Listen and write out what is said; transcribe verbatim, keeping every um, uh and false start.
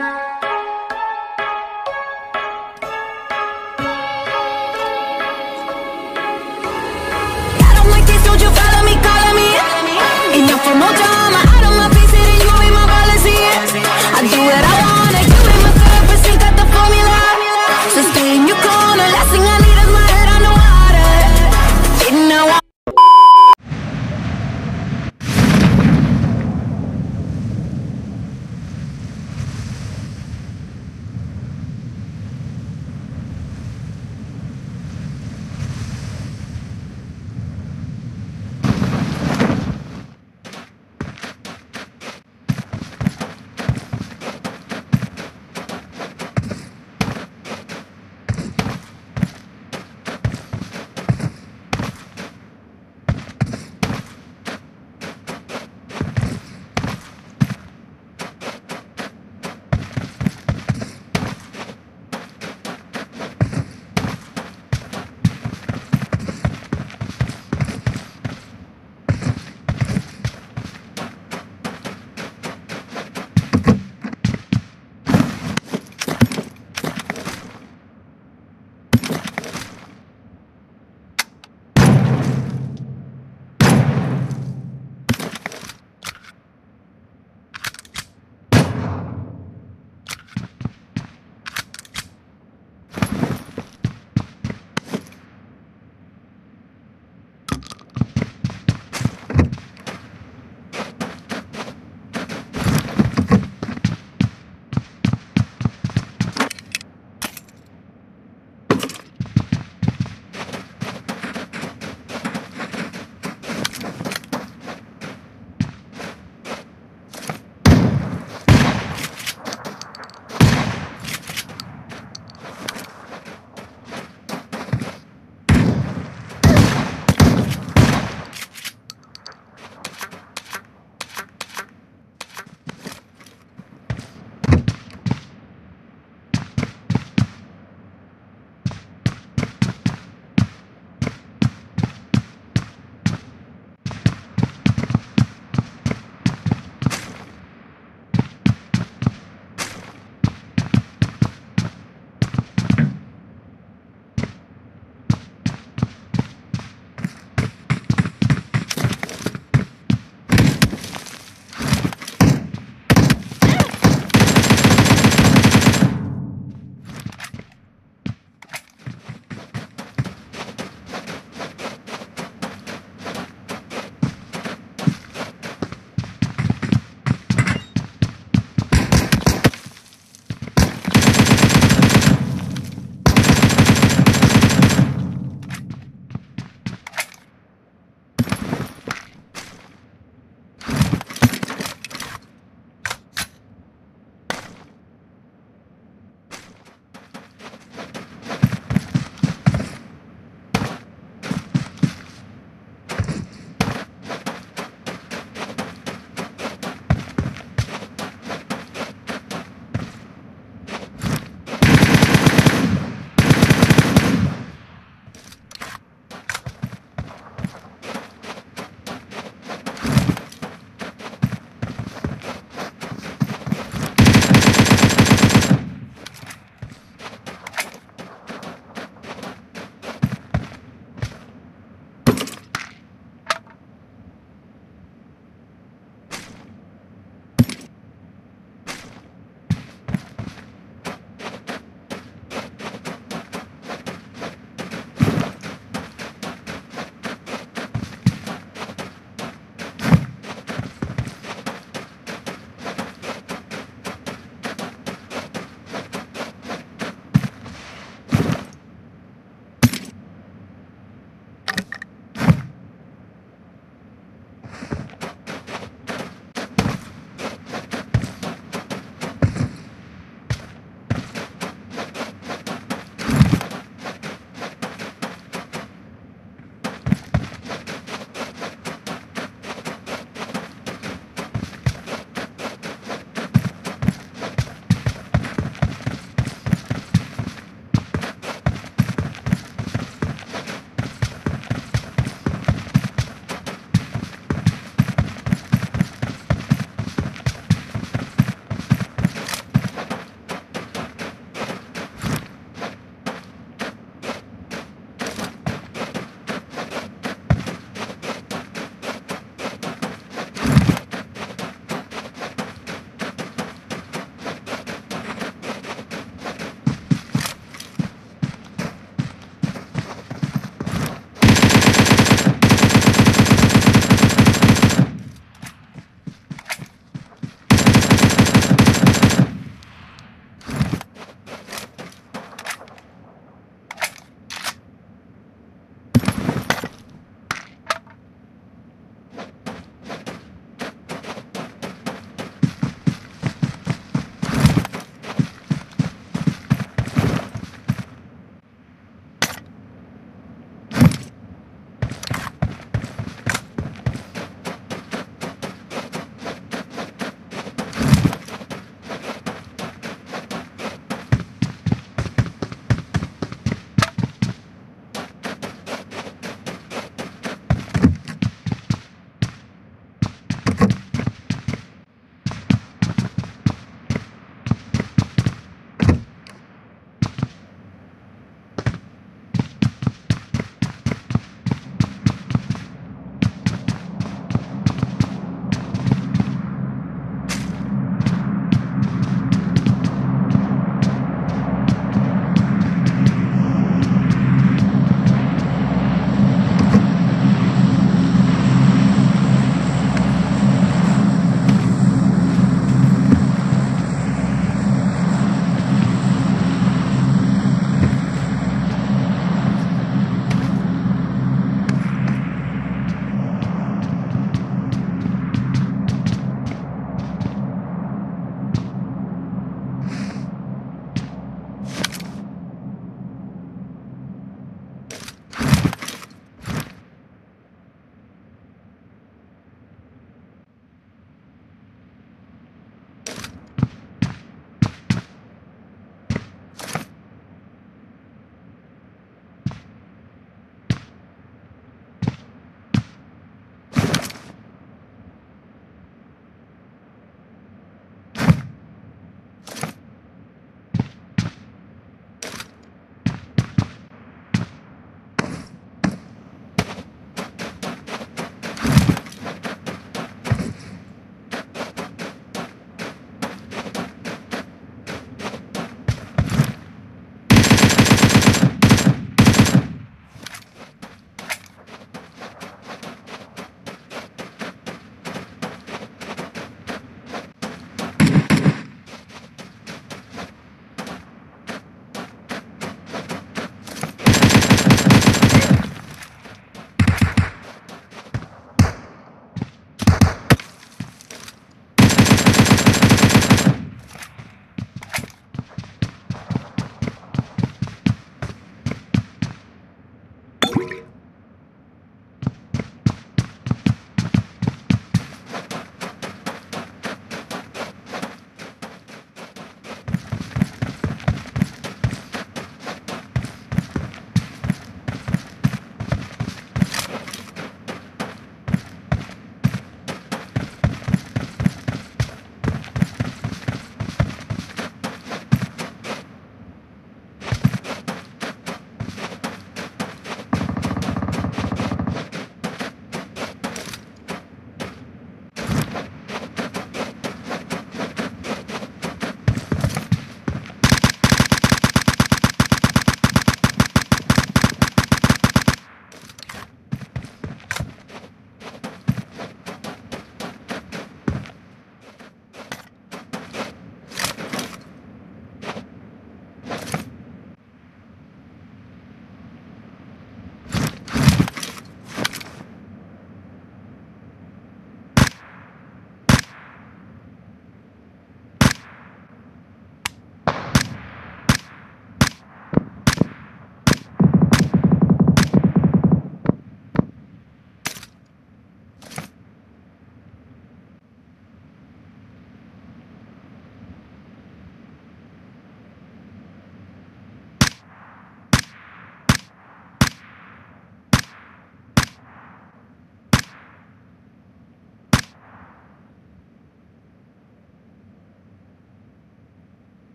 From Oklahoma, out of my face, and you ain't my policy. I do what I want.